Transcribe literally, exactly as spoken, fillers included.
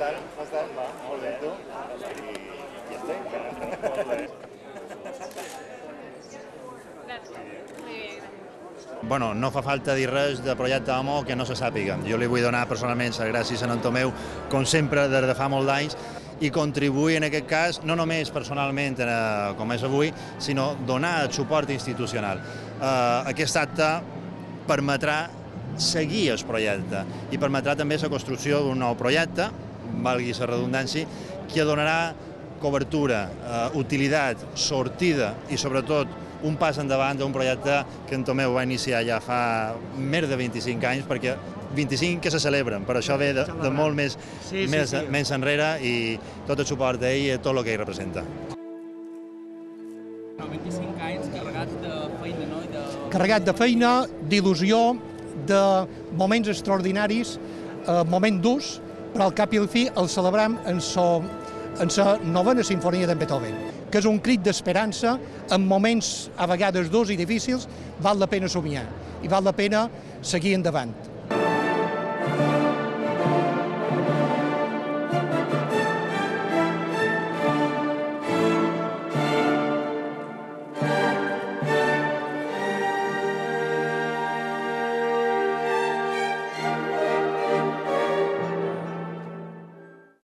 Bastant, bastant, va, molt bé, tu? I ja està, molt bé. Bueno, no fa falta dir res de projecte Amor que no se sàpiga. Jo li vull donar personalment les gràcies a en Tomeu, com sempre, des de fa molts d'anys, i contribuir en aquest cas, no només personalment, com és avui, sinó donar el suport institucional. Aquest acte permetrà seguir el projecte i permetrà també la construcció d'un nou projecte, valgui la redundància, que donarà cobertura, utilitat, sortida i sobretot un pas endavant d'un projecte que en Tomeu va iniciar ja fa més de vint-i-cinc anys, perquè vint-i-cinc que se celebren, però això ve de molt més enrere, i tot el suport d'ell i tot el que ell representa. vint-i-cinc anys carregat de feina, no? Carregat de feina, d'il·lusió, de moments extraordinaris, moment durs, però al cap i al fi el celebram en la novena simfonia d'en Beethoven, que és un crit d'esperança en moments a vegades durs i difícils. Val la pena somiar i val la pena seguir endavant.